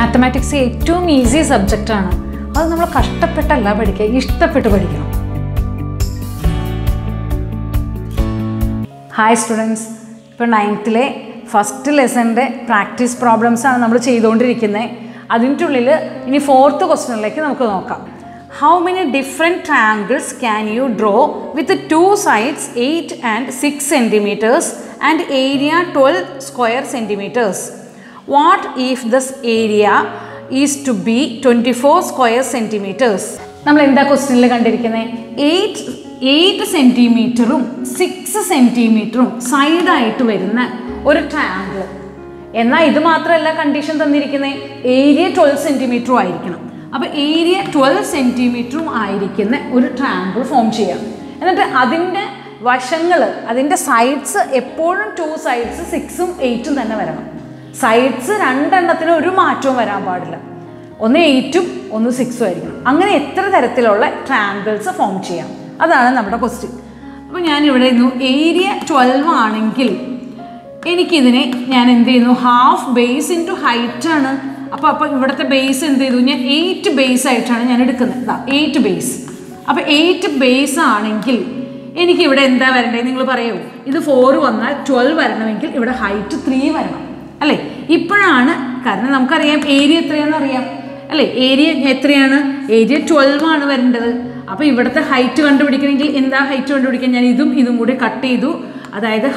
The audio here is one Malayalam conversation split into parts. Mathematics is a too easy subject. That's why we have to learn to learn to learn. Hi students, for 9th first lesson practice problems are the 4th question. How many different triangles can you draw with the two sides 8 and 6 centimeters and area 12 square centimeters? What if this area is to be 24 square centimeters? We will see question. 8 centimeter, 6 centimeter side to one triangle. This condition area 12 centimeter. Now, area 12 cm is a triangle form. And that sides are 2 sides, 6 and 8. Sides are 1 8 and 6. Triangles are formed. That is our question. Now, area 12 is half base into height. Now, base is 8 base. 8 base. Now, 8 base is this 4 is 12 is height 3. Now, area 3 area 12 is height.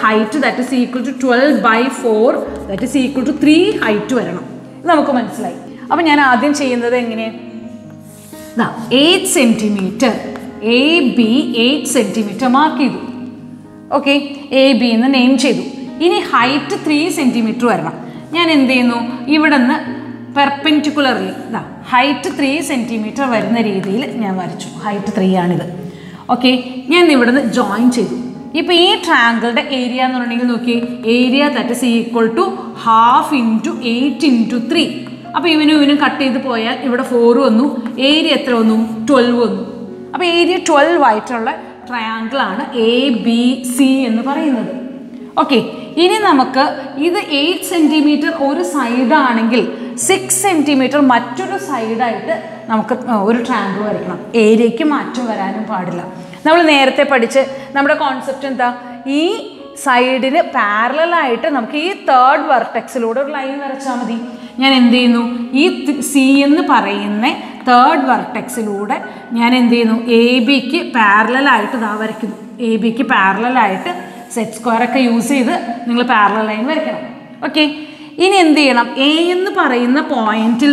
Height that is equal to 12 by 4 that is equal to 3 height. Now, we will see how 8 centimeter. A, B, 8 centimeter mark. Okay, A, B is named. This height 3 centimeter. Perpendicularly. Height 3 centimeter. Height 3. Okay, I join it. Now, this triangle area that is equal to half into 8 into 3. Now, you cut it 4 area 12. Now, area 12 triangle A, B, C. Okay, now this 8 cm one side, 6 cm another side one triangle area. We will learn the concept of this side in parallel to this third vertex line. This C is the third vertex. AB parallel to AB parallel to set square. Use the parallel line. Okay. This is the point. The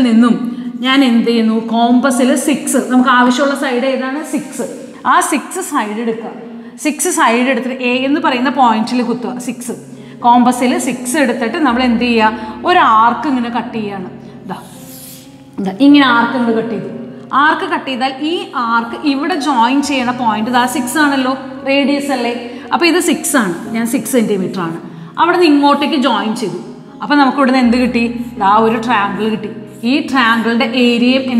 compass is 6. The side is 6. That 6 sided. 6 sided A is the point. 6. Compass 6 we cut an arc. This arc cut. This arc is joined to the point. That 6 radius. This 6 is 6 cm. That is joined to the triangle. This triangle area. This triangle area is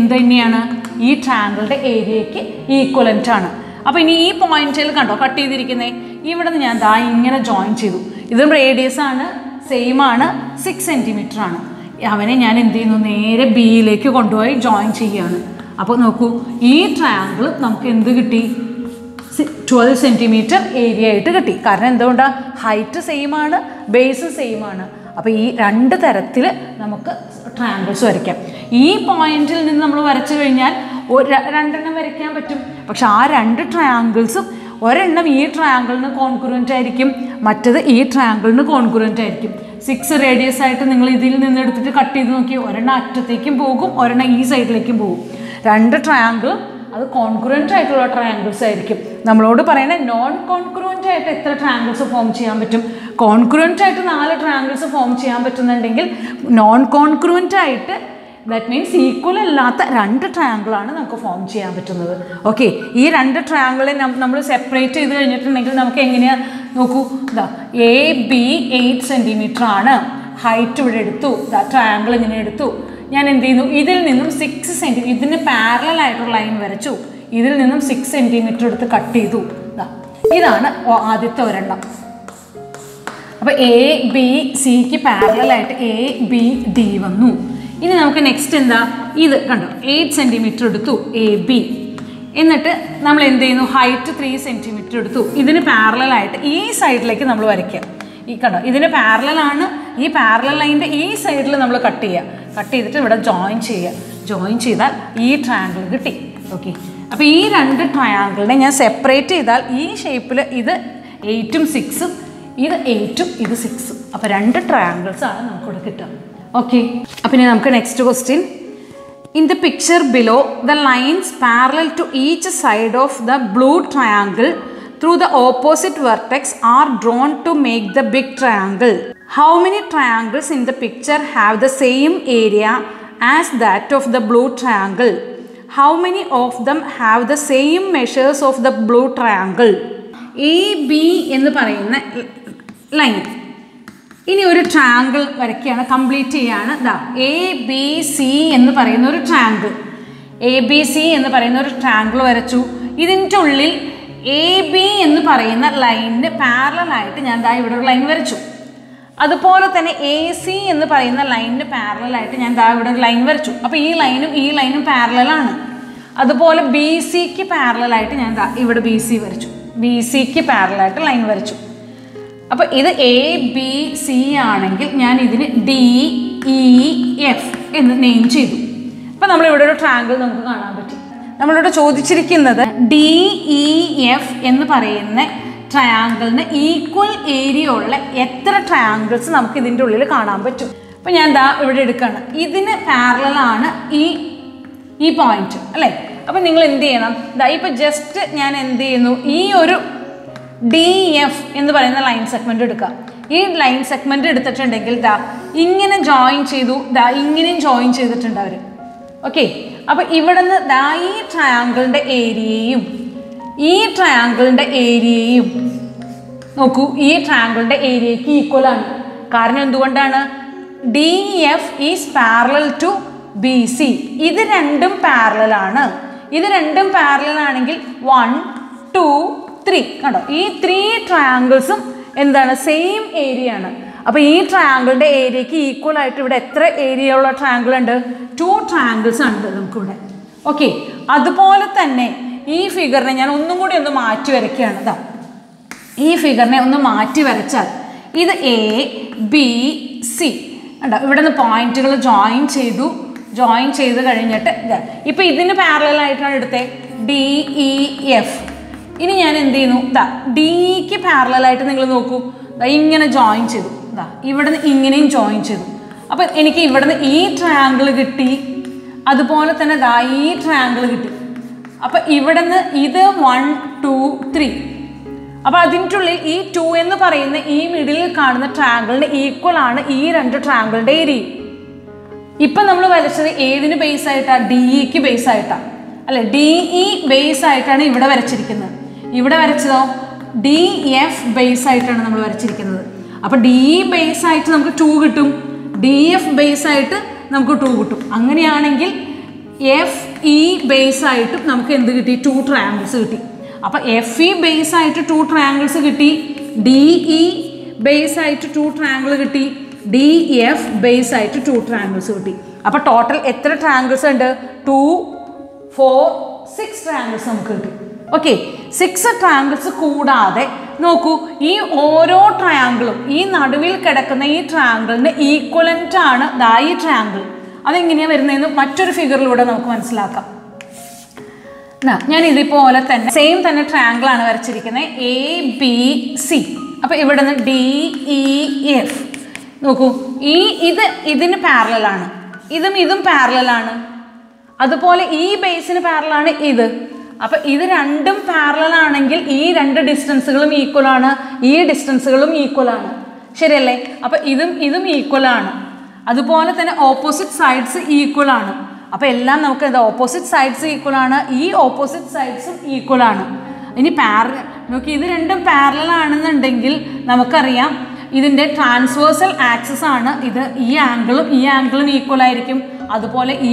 equivalent. Now, this point is cut. This joint this radius is same 6 cm. I will B to join this triangle. This 12 cm area. Because height is same, base is same. So, we will do triangles. This point is triangles. One triangle is concurrent. The triangle is concurrent. 6 radius side is cut. One side is triangle. That is concurrent triangles. Non-concurrent triangles form. Concurrent triangles form. Non-concurrent that means equal triangle form. Okay, these two triangles we separate. A, B 8 cm. Height the triangle. This is 6 cm. This is parallel line. This is 6 cm. This is A, B, C parallel. A, B, D. ഇനി നമുക്ക് നെക്സ്റ്റ് എന്താ ഇത് കണ്ടോ 8 സെന്റിമീറ്റർ എടുത്തു എ ബി എന്നിട്ട് നമ്മൾ എന്ത് ചെയ്യുന്നു ഹൈറ്റ് 3 സെന്റിമീറ്റർ എടുത്തു ഇതിന് പാരലൽ ആയിട്ട് ഈ സൈഡിലേക്ക് നമ്മൾ വരയ്ക്കുക ഈ കണ്ടോ ഇതിന് പാരലൽ ആണ് ഈ പാരലൽ ലൈനിന്റെ ഈ സൈഡിൽ നമ്മൾ കട്ട് ചെയ്യുക കട്ട് ചെയ്തിട്ട് ഇവിടെ ജോയിൻ ചെയ്താൽ ഈ ട്രയാങ്കിൾ കിട്ടി ഓക്കേ അപ്പോൾ ഈ രണ്ട് ട്രയാങ്കിളിനെ ഞാൻ സെപ്പറേറ്റ് ചെയ്താൽ ഈ ഷേപ്പിൽ ഇത് 8 ഉം 6 ഉം ഇത് 8 ഉം ഇത് 6 ഉം അപ്പോൾ രണ്ട് ട്രയാങ്കിൾസ് ആണ് നമുക്ക് ഇവിടെ കിട്ടും ഓക്കേ അപ്പോൾ ഇനി നമുക്ക് next question In the picture below, the lines parallel to each side of the blue triangle through the opposite vertex are drawn to make the big triangle. How many triangles in the picture have the same area as that of the blue triangle? How many of them have the same measures of the blue triangle? A, B എന്ന് പറയുന്ന ലൈൻ ഇനി ഒരു ട്രയാങ്കിൾ വരയ്ക്കുകയാണ് കംപ്ലീറ്റ് ചെയ്യാണ് ദാ എ ബി സി എന്ന് പറയുന്ന ഒരു ട്രയാങ്കിൾ എ ബി സി എന്ന് പറയുന്ന ഒരു ട്രയാങ്കിൾ വരച്ചു ഇതിൻ്റെ ഉള്ളിൽ എ ബി എന്ന് പറയുന്ന ലൈനിന് പാരലായിട്ട് ഞാൻ ദാ ഇവിടെ ഒരു ലൈൻ വരച്ചു അതുപോലെ തന്നെ എ സി എന്ന് പറയുന്ന ലൈനിന് പാരലായിട്ട് ഞാൻ ദാ ഇവിടെ ഒരു ലൈൻ വരച്ചു അപ്പോൾ ഈ ലൈനും പാരലാണ് അതുപോലെ ബി സിക്ക് പാരലായിട്ട് ഞാൻ ദാ ഇവിടെ ബി സി വരച്ചു ബി സിക്ക് പാരലായിട്ട് ലൈൻ വരച്ചു അപ്പോൾ ഇത് എ ബി സി ആണെങ്കിൽ ഞാൻ ഇതിന് ഡി ഇ എഫ് എന്ന് നെയിം ചെയ്തു അപ്പോൾ നമ്മളിവിടെ ഒരു ട്രയാങ്കിൾ നമുക്ക് കാണാൻ പറ്റും നമ്മളിവിടെ ചോദിച്ചിരിക്കുന്നത് ഡി ഇ എഫ് എന്ന് പറയുന്ന ട്രയാങ്കിളിന് ഈക്വൽ ഏരിയ ഉള്ള എത്ര ട്രയാങ്കിൾസ് നമുക്ക് ഇതിൻ്റെ ഉള്ളിൽ കാണാൻ പറ്റും അപ്പോൾ ഞാൻ ദാ ഇവിടെ എടുക്കുകയാണ് ഇതിന് പാരലാണ് ഈ പോയിന്റ് അല്ലേ അപ്പോൾ നിങ്ങൾ എന്ത് ചെയ്യണം ദാ ഇപ്പോൾ ജസ്റ്റ് ഞാൻ എന്ത് ചെയ്യുന്നു ഈ ഒരു ഡി എഫ് എന്ന് പറയുന്ന ലൈൻ സെഗ്മെൻറ്റ് എടുക്കാം ഈ ലൈൻ സെഗ്മെൻറ്റ് എടുത്തിട്ടുണ്ടെങ്കിൽ ദാ ഇങ്ങനെ ജോയിൻ ചെയ്തു ദാ ഇങ്ങനെയും ജോയിൻ ചെയ്തിട്ടുണ്ട് അവർ ഓക്കെ അപ്പോൾ ഇവിടുന്ന് ദാ ഈ ട്രയാങ്കിളിൻ്റെ ഏരിയയും ഈ ട്രയാങ്കിളിൻ്റെ ഏരിയയും നോക്കൂ ഈ ട്രയാങ്കിളിൻ്റെ ഏരിയയ്ക്ക് ഈക്വലാണ് കാരണം എന്തുകൊണ്ടാണ് D F is parallel to B C ഇത് രണ്ടും പാരലാണ് ഇത് രണ്ടും പാരലാണെങ്കിൽ 1, 2, 3 കണ്ടോ ഈ 3 ട്രയാങ്കിൾസും എന്താണ് സെയിം ഏരിയ ആണ് അപ്പോൾ ഈ ട്രയാങ്കിളിൻ്റെ ഏരിയയ്ക്ക് ഈക്വൽ ആയിട്ട് ഇവിടെ എത്ര ഏരിയ ഉള്ള ട്രയാങ്കിൾ ഉണ്ട് 2 ട്രയാങ്കിൾസ് ഉണ്ട് നമുക്കിവിടെ ഓക്കെ അതുപോലെ തന്നെ ഈ ഫിഗറിനെ ഞാൻ ഒന്നും കൂടി ഒന്ന് മാറ്റി വരയ്ക്കുകയാണ് ഇതാ ഈ ഫിഗറിനെ ഒന്ന് മാറ്റി വരച്ചാൽ ഇത് എ ബി സി കണ്ടോ ഇവിടെ നിന്ന് പോയിന്റുകൾ ജോയിൻ ചെയ്ത് കഴിഞ്ഞിട്ട് ഇതാ ഇപ്പോൾ ഇതിന് പാരലായിട്ടാണ് എടുത്തത് ഡി ഇ എഫ് ഇനി ഞാൻ എന്ത് ചെയ്യുന്നു ദാ ഡിക്ക് പാരലായിട്ട് നിങ്ങൾ നോക്കൂ ദാ ഇങ്ങനെ ജോയിൻ ചെയ്തു ദാ ഇവിടുന്ന് ഇങ്ങനെയും ജോയിൻ ചെയ്തു അപ്പം എനിക്ക് ഇവിടുന്ന് ഈ ട്രയാങ്കിൾ കിട്ടി അതുപോലെ തന്നെ ദാ ഈ ട്രയാങ്കിൾ കിട്ടി അപ്പം ഇവിടുന്ന് ഇത് 1, 2, 3 അപ്പം അതിൻ്റെ ഉള്ളിൽ ഈ 2 എന്ന് പറയുന്ന ഈ മിഡിലിൽ കാണുന്ന ട്രയാങ്കിളിന് ഈക്വൽ ആണ് ഈ രണ്ട് ട്രയാങ്കിളുടെ ഏരിയ ഇപ്പം നമ്മൾ വരച്ചത് ഏതിന് ബേസ് ആയിട്ടാണ് ഡിഇക്ക് ബേസ് ആയിട്ടാണ് അല്ലെ ഡിഇ ബേസ് ആയിട്ടാണ് ഇവിടെ വരച്ചിരിക്കുന്നത് ഇവിടെ വരച്ചതോ ഡി എഫ് ബേസ് ആയിട്ടാണ് നമ്മൾ വരച്ചിരിക്കുന്നത് അപ്പോൾ ഡിഇ ബേസ് ആയിട്ട് നമുക്ക് 2 കിട്ടും ഡി എഫ് ബേസ് ആയിട്ട് നമുക്ക് 2 കിട്ടും അങ്ങനെയാണെങ്കിൽ എഫ് ഇ ബേസ് ആയിട്ടും നമുക്ക് എന്ത് കിട്ടി 2 ട്രയാങ്കിൾസ് കിട്ടി അപ്പോൾ എഫ് ഇ ബേസ് ആയിട്ട് 2 ട്രയാങ്കിൾസ് കിട്ടി ഡിഇ ബേസ് ആയിട്ട് 2 ട്രയാങ്കിൾ കിട്ടി ഡി എഫ് ബേസ് ആയിട്ട് 2 ട്രയാങ്കിൾസ് കിട്ടി അപ്പോൾ ടോട്ടൽ എത്ര ട്രയാങ്കിൾസ് ഉണ്ട് 2, 4, 6 ട്രയാങ്കിൾസ് നമുക്ക് കിട്ടി ഓക്കെ 6 ട്രയാങ്കിൾസ് കൂടാതെ നോക്കൂ ഈ ഓരോ ട്രയാങ്കിളും ഈ നടുവിൽ കിടക്കുന്ന ഈ ട്രയാങ്കിളിന് ഈക്വലൻ്റ് ആണ് ദാ ഈ ട്രയാങ്കിൾ അതെങ്ങനെയാണ് വരുന്നതെന്ന് മറ്റൊരു ഫിഗറിലൂടെ നമുക്ക് മനസ്സിലാക്കാം ഞാൻ ഇതുപോലെ തന്നെ സെയിം തന്നെ ട്രയാങ്കിളാണ് വരച്ചിരിക്കുന്നത് എ ബി സി അപ്പോൾ ഇവിടെ നിന്ന് ഡി ഇ എഫ് നോക്കൂ ഈ ഇതിന് പാരലാണ് ഇതും പാരലാണ് അതുപോലെ ഈ ബേസിന് പാരലാണ് ഇത് അപ്പോൾ ഇത് രണ്ടും പാരലാണെങ്കിൽ ഈ രണ്ട് ഡിസ്റ്റൻസുകളും ഈക്വലാണ് ഈ ഡിസ്റ്റൻസുകളും ഈക്വലാണ് ശരിയല്ലേ അപ്പോൾ ഇതും ഈക്വലാണ് അതുപോലെ തന്നെ ഓപ്പോസിറ്റ് സൈഡ്സ് ഈക്വലാണ് അപ്പോൾ എല്ലാം നമുക്ക് എന്താ ഓപ്പോസിറ്റ് സൈഡ്സ് ഈക്വലാണ് ഈ ഓപ്പോസിറ്റ് സൈഡ്സും ഈക്വലാണ് ഇനി നോക്കി ഇത് രണ്ടും പാരലാണെന്നുണ്ടെങ്കിൽ നമുക്കറിയാം ഇതിൻ്റെ ട്രാൻസ്വേഴ്സൽ ആക്സസ് ആണ് ഇത് ഈ ആംഗിളും ഈക്വൽ ആയിരിക്കും അതുപോലെ ഈ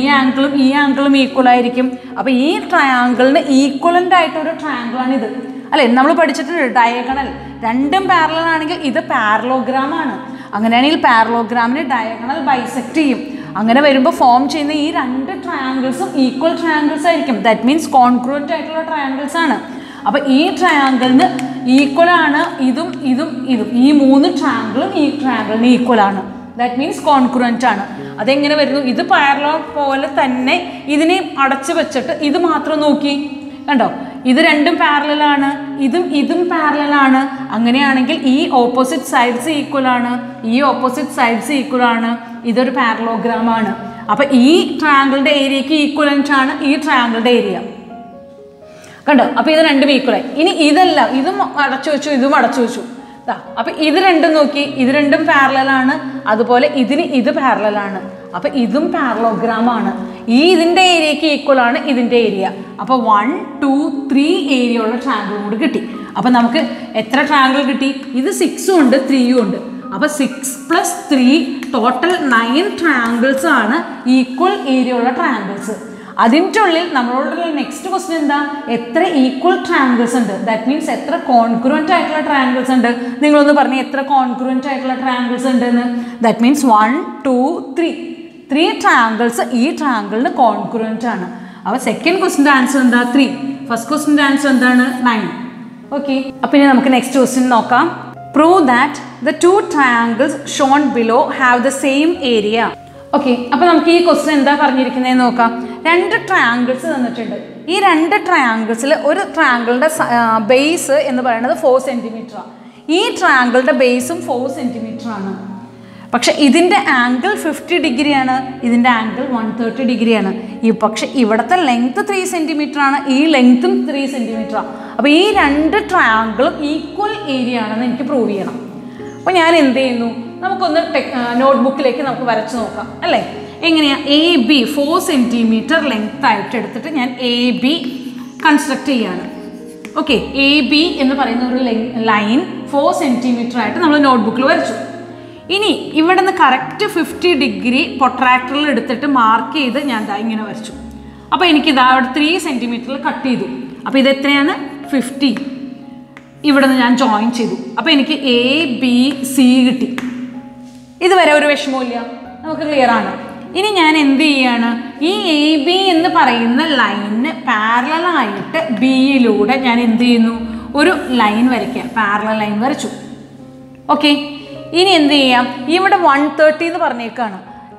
ആംഗിളും ഈക്വൽ ആയിരിക്കും അപ്പോൾ ഈ ട്രയാങ്കിളിന് ഈക്വലൻ്റ് ആയിട്ടൊരു ട്രയാങ്കിളാണിത് അല്ലേ നമ്മൾ പഠിച്ചിട്ടുണ്ട് ഡയഗണൽ രണ്ടും പാരലാണെങ്കിൽ ഇത് പാരലോഗ്രാമാണ് അങ്ങനെയാണെങ്കിൽ പാരലോഗ്രാമിന് ഡയഗണൽ ബൈസെക്റ്റ് ചെയ്യും അങ്ങനെ വരുമ്പോൾ ഫോം ചെയ്യുന്ന ഈ രണ്ട് ട്രയാങ്കിൾസും ഈക്വൽ ട്രയാങ്കിൾസ് ആയിരിക്കും. ദാറ്റ് മീൻസ് കോൺക്രൂവൻ്റ് ആയിട്ടുള്ള ട്രയാങ്കിൾസ് ആണ്. അപ്പോൾ ഈ ട്രയാങ്കിളിന് ഈക്വൽ ആണ് ഇതും ഇതും ഇതും, ഈ മൂന്ന് ട്രയാങ്കിളും ഈ ട്രയാങ്കിളിന് ഈക്വൽ ആണ്. ദാറ്റ് മീൻസ് കോൺക്രൂവൻ്റ് ആണ്. അതെങ്ങനെ വരുന്നു? ഇത് പാരലൽ പോലെ തന്നെ ഇതിനെ അടച്ചു വെച്ചിട്ട് ഇത് മാത്രം നോക്കി കണ്ടോ, ഇത് രണ്ടും പാരലലാണ്, ഇതും ഇതും പാരലലാണ്. അങ്ങനെയാണെങ്കിൽ ഈ ഓപ്പോസിറ്റ് സൈഡ്സ് ഈക്വൽ ആണ്, ഈ ഓപ്പോസിറ്റ് സൈഡ്സ് ഈക്വൽ ആണ്, ഇതൊരു പാരലോഗ്രാമാണ്. അപ്പോൾ ഈ ട്രയാങ്കിളുടെ ഏരിയയ്ക്ക് ഈക്വലൻ്റ് ആണ് ഈ ട്രയാങ്കിളുടെ ഏരിയ കണ്ടോ. അപ്പോൾ ഇത് രണ്ടും ഈക്വലായി. ഇനി ഇതല്ല, ഇതും അടച്ചു വെച്ചു ഇതും അടച്ചു വെച്ചു. അപ്പം ഇത് രണ്ടും നോക്കി, ഇത് രണ്ടും പാരലലാണ്, അതുപോലെ ഇതിന് ഇത് പാരലലാണ്. അപ്പം ഇതും പാരലോഗ്രാമാണ്. ഈ ഇതിൻ്റെ ഏരിയയ്ക്ക് ഈക്വൽ ആണ് ഇതിൻ്റെ ഏരിയ. അപ്പോൾ 1, 2, 3 ഏരിയ ഉള്ള ട്രയാങ്കിൾ കൂടി കിട്ടി. അപ്പം നമുക്ക് എത്ര ട്രയാങ്കിൾ കിട്ടി? ഇത് 6 ഉണ്ട് 3 ഉണ്ട്. അപ്പോൾ 6 + 3 ടോട്ടൽ 9 ട്രയാങ്കിൾസ് ആണ് ഈക്വൽ ഏരിയ ഉള്ള ട്രയാങ്കിൾസ്. അതിൻ്റെ ഉള്ളിൽ നമ്മളോടുള്ള നെക്സ്റ്റ് ക്വസ്റ്റ്യൻ എന്താ? എത്ര ഈക്വൽ ട്രയാങ്കിൾസ് ഉണ്ട്? ദാറ്റ് മീൻസ് എത്ര കോൺക്രൂവൻ്റ് ആയിട്ടുള്ള ട്രയാങ്കിൾസ് ഉണ്ട്? നിങ്ങളൊന്ന് പറഞ്ഞ് എത്ര കോൺക്രൂവൻ്റ് ആയിട്ടുള്ള ട്രയാങ്കിൾസ് ഉണ്ടെന്ന്. That means 1, 2, 3. 3 ട്രയാങ്കിൾസ് ഈ ട്രയാങ്കിളിന് കോൺക്രൂവൻ്റ് ആണ്. അപ്പോൾ സെക്കൻഡ് ക്വസ്റ്റിൻ്റെ ആൻസർ എന്താ? 3. ഫസ്റ്റ് ക്വസ്റ്റിൻ്റെ ആൻസർ എന്താണ്? 9. ഓക്കെ, അപ്പോൾ ഇനി നമുക്ക് നെക്സ്റ്റ് ക്വസ്റ്റ്യൻ നോക്കാം. Prove that the 2 triangles shown below have the same area. Okay, അപ്പോൾ നമുക്ക് ഈ ക്വസ്റ്റ്യൻ എന്താ പറഞ്ഞിരിക്കുന്നതെന്ന് നോക്കാം. 2 ട്രയാങ്കിൾസ് തന്നിട്ടുണ്ട്. ഈ 2 ട്രയാങ്കിൾസിൽ ഒരു ട്രയാങ്കിളിൻ്റെ ബേസ് എന്ന് പറയുന്നത് 4 സെൻറ്റിമീറ്ററാണ്. ഈ ട്രയാങ്കിളുടെ ബേസും 4 സെൻറ്റിമീറ്ററാണ്. പക്ഷെ ഇതിൻ്റെ ആംഗിൾ 50 ഡിഗ്രിയാണ്, ഇതിൻ്റെ ആംഗിൾ 130 ഡിഗ്രിയാണ്. ഈ പക്ഷെ ഇവിടുത്തെ ലെങ്ത്ത് 3 സെൻറ്റിമീറ്ററാണ്, ഈ ലെങ്ത്തും 3 സെൻറ്റിമീറ്ററാണ്. അപ്പോൾ ഈ 2 ട്രയാങ്കിളും ഈക്വൽ ഏരിയ ആണെന്ന് എനിക്ക് പ്രൂവ് ചെയ്യണം. അപ്പോൾ ഞാൻ എന്ത് ചെയ്യുന്നു? നമുക്കൊന്ന് നോട്ട്ബുക്കിലേക്ക് നമുക്ക് വരച്ച് നോക്കാം അല്ലേ. എങ്ങനെയാണ്? AB 4 സെൻറ്റിമീറ്റർ ലെങ്ത് ആയിട്ട് എടുത്തിട്ട് ഞാൻ AB കൺസ്ട്രക്ട് ചെയ്യാണ്. ഓക്കെ, AB എന്ന് പറയുന്ന ഒരു ലൈൻ 4 സെൻറ്റിമീറ്റർ ആയിട്ട് നമ്മൾ നോട്ട്ബുക്കിൽ വരച്ചു. ഇനി ഇവിടെ നിന്ന് കറക്റ്റ് 50 ഡിഗ്രി പൊട്രാക്ടറിൽ എടുത്തിട്ട് മാർക്ക് ചെയ്ത് ഞാൻ ഇതാ ഇങ്ങനെ വരച്ചു. അപ്പോൾ എനിക്കിതാ അവിടെ 3 സെൻറ്റിമീറ്ററിൽ കട്ട് ചെയ്തു. അപ്പോൾ ഇത് എത്രയാണ്? 50. ഇവിടെ നിന്ന് ഞാൻ ജോയിൻ ചെയ്തു. അപ്പോൾ എനിക്ക് ABC കിട്ടി. ഇതുവരെ ഒരു വിഷമമില്ല, നമുക്ക് ക്ലിയർ ആണ്. ഇനി ഞാൻ എന്ത് ചെയ്യാണ്? ഈ AB എന്ന് പറയുന്ന ലൈനിന് പാരലായിട്ട് ബിയിലൂടെ ഞാൻ എന്ത് ചെയ്യുന്നു? ഒരു ലൈൻ വരയ്ക്കുക. പാരല ലൈൻ വരച്ചു. ഓക്കെ, ഇനി എന്ത് ചെയ്യാം? ഇവിടെ 130 എന്ന് പറഞ്ഞേക്കാണ്.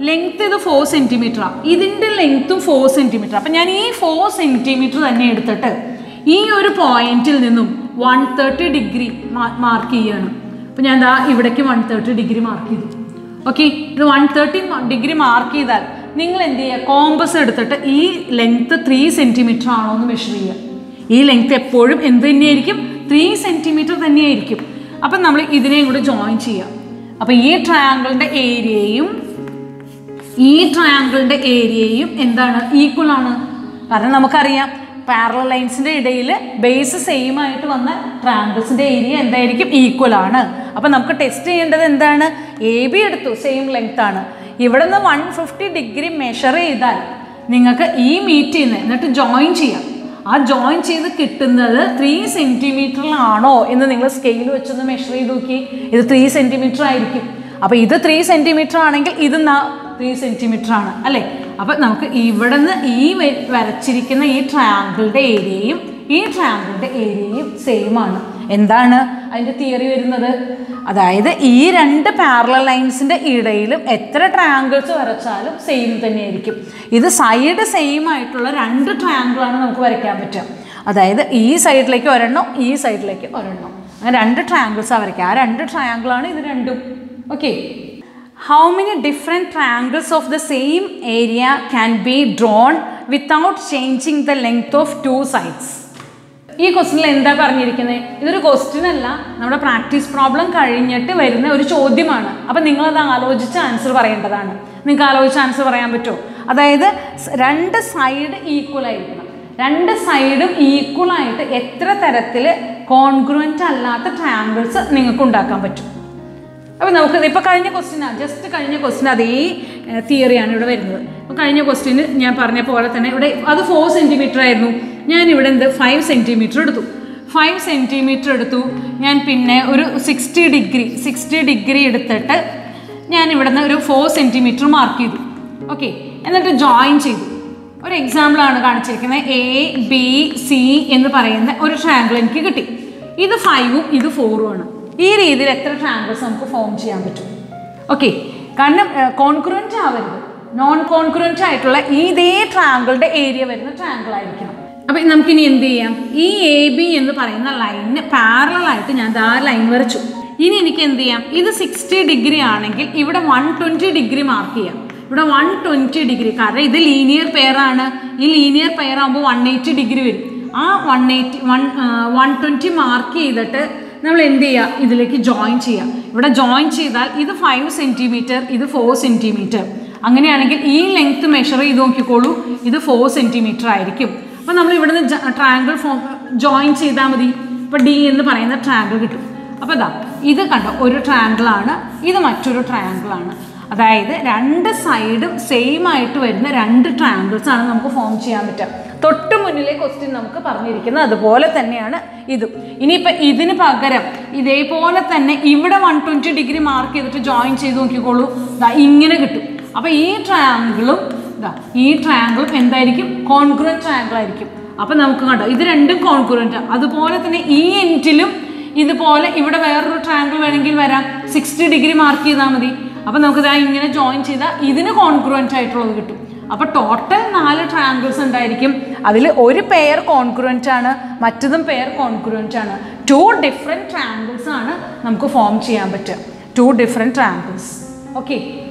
ലെങ്ത്ത് ഇത് 4 സെൻറ്റിമീറ്ററാണ്, ഇതിൻ്റെ ലെങ്ത്തും 4 സെൻറ്റിമീറ്റർ. അപ്പം ഞാൻ ഈ 4 സെൻറ്റിമീറ്റർ തന്നെ എടുത്തിട്ട് ഈ ഒരു പോയിന്റിൽ നിന്നും 130 ഡിഗ്രി മാർക്ക് ചെയ്യാണ്. അപ്പം ഞാൻ ദാ ഇവിടേക്ക് 130 ഡിഗ്രി മാർക്ക് ചെയ്തു. ഓക്കെ, ഇത് 130 ഡിഗ്രി മാർക്ക് ചെയ്താൽ നിങ്ങൾ എന്ത് ചെയ്യുക? കോമ്പസ് എടുത്തിട്ട് ഈ ലെങ്ത്ത് 3 സെൻറ്റിമീറ്റർ ആണോ എന്ന് മെഷർ ചെയ്യുക. ഈ ലെങ്ത്ത് എപ്പോഴും എന്ത് തന്നെയായിരിക്കും? 3 സെൻറ്റിമീറ്റർ തന്നെയായിരിക്കും. അപ്പം നമ്മൾ ഇതിനെയും കൂടെ ജോയിൻ ചെയ്യാം. അപ്പം ഈ ട്രയാങ്കിളിൻ്റെ ഏരിയയും ഈ ട്രയാങ്കിളിൻ്റെ ഏരിയയും എന്താണ്? ഈക്വൽ ആണ്. കാരണം നമുക്കറിയാം പാരലൽ ലൈൻസിൻ്റെ ഇടയിൽ ബേസ് സെയിം ആയിട്ട് വന്ന ട്രയാങ്കിൾസിൻ്റെ ഏരിയ എന്തായിരിക്കും? ഈക്വൽ ആണ്. അപ്പം നമുക്ക് ടെസ്റ്റ് ചെയ്യേണ്ടത് എന്താണ്? AB എടുത്തു, സെയിം ലെങ്ത് ആണ്. ഇവിടെ നിന്ന് 150 ഡിഗ്രി മെഷർ ചെയ്താൽ നിങ്ങൾക്ക് ഈ മീറ്റ് ചെയ്യുന്നത് എന്നിട്ട് ജോയിൻ ചെയ്യാം. ആ ജോയിൻ ചെയ്ത് കിട്ടുന്നത് 3 സെൻറ്റിമീറ്ററിലാണോ എന്ന് നിങ്ങൾ സ്കെയിൽ വെച്ചൊന്ന് മെഷർ ചെയ്ത് നോക്കി. ഇത് 3 സെൻറ്റിമീറ്റർ ആയിരിക്കും. അപ്പോൾ ഇത് 3 സെൻറ്റിമീറ്റർ ആണെങ്കിൽ ഇത് 3 സെൻറ്റിമീറ്റർ ആണ് അല്ലേ. അപ്പം നമുക്ക് ഇവിടെ നിന്ന് ഈ വരച്ചിരിക്കുന്ന ഈ ട്രയാങ്കിളുടെ ഏരിയയും ഈ ട്രയാങ്കിളുടെ ഏരിയയും സെയിം ആണ്. എന്താണ് അതിൻ്റെ തിയറി വരുന്നത്? അതായത് ഈ 2 പാരലൽ ലൈൻസിൻ്റെ ഇടയിലും എത്ര ട്രയാങ്കിൾസ് വരച്ചാലും സെയിം തന്നെയായിരിക്കും. ഇത് സൈഡ് സെയിം ആയിട്ടുള്ള 2 ട്രയാങ്കിളാണ് നമുക്ക് വരയ്ക്കാൻ പറ്റുക. അതായത് ഈ സൈഡിലേക്ക് ഒരെണ്ണം, ഈ സൈഡിലേക്ക് ഒരെണ്ണം, അങ്ങനെ 2 ട്രയാങ്കിൾസാണ് വരയ്ക്കുക. ആ 2 ട്രയാങ്കിളാണ് ഇത് രണ്ടും. Okay, how many different triangles of the same area can be drawn without changing the length of 2 sides? ഈ ക്വസ്റ്റിനിൽ എന്താ പറഞ്ഞിരിക്കുന്നത്? ഇതൊരു ക്വസ്റ്റ്യനല്ല, നമ്മുടെ പ്രാക്ടീസ് പ്രോബ്ലം കഴിഞ്ഞിട്ട് വരുന്ന ഒരു ചോദ്യമാണ്. അപ്പം നിങ്ങളത് ആലോചിച്ച് ആൻസർ പറയേണ്ടതാണ്. നിങ്ങൾക്ക് ആലോചിച്ച് ആൻസർ പറയാൻ പറ്റുമോ? അതായത് 2 സൈഡ് ഈക്വൽ ആയിരിക്കണം. 2 സൈഡും ഈക്വലായിട്ട് എത്ര തരത്തിൽ കോൺക്രൂവൻ്റ് അല്ലാത്ത ട്രയാങ്കിൾസ് നിങ്ങൾക്ക് ഉണ്ടാക്കാൻ പറ്റും? അപ്പോൾ നമുക്ക് ഇപ്പോൾ കഴിഞ്ഞ ക്വസ്റ്റ്യനാണ്, ജസ്റ്റ് കഴിഞ്ഞ ക്വസ്റ്റ്യൻ അതേ തിയറിയാണ് ഇവിടെ വരുന്നത്. അപ്പോൾ കഴിഞ്ഞ ക്വസ്റ്റ്യന് ഞാൻ പറഞ്ഞ പോലെ തന്നെ ഇവിടെ അത് 4 സെൻറ്റിമീറ്റർ ആയിരുന്നു. ഞാനിവിടെ എന്ത് 5 സെൻറ്റിമീറ്റർ എടുത്തു. 5 സെൻറ്റിമീറ്റർ എടുത്തു. ഞാൻ പിന്നെ ഒരു 60 ഡിഗ്രി എടുത്തിട്ട് ഞാൻ ഇവിടെ നിന്ന് ഒരു 4 സെൻറ്റിമീറ്റർ മാർക്ക് ചെയ്തു. Okay, and then join to. One example A, B, C in the triangle. This is 5, this is 4. This is triangles form. Okay, concurrent non-concurrent this triangle area triangle. Now, we will this AB line parallel line. This is 60 degree, this is 120 degree mark. 120 degree. This linear pair. This linear pair is 180 degree. Ah, 120 mark. We will join. This is 5 cm. This is 4 cm. This length measure is 4 cm. Now, we will join the triangle. Join the triangle. This is a triangle. This is a triangle. That is, the two sides same height and two triangles are formed. The question is this 120 degree mark to join this triangle. This triangle is congruent triangle. This is congruent. That is 60 degree mark. Now we will join this congruent. Now total 4 triangles. One pair congruent, another pair congruent. Two different triangles. Two different triangles. Okay.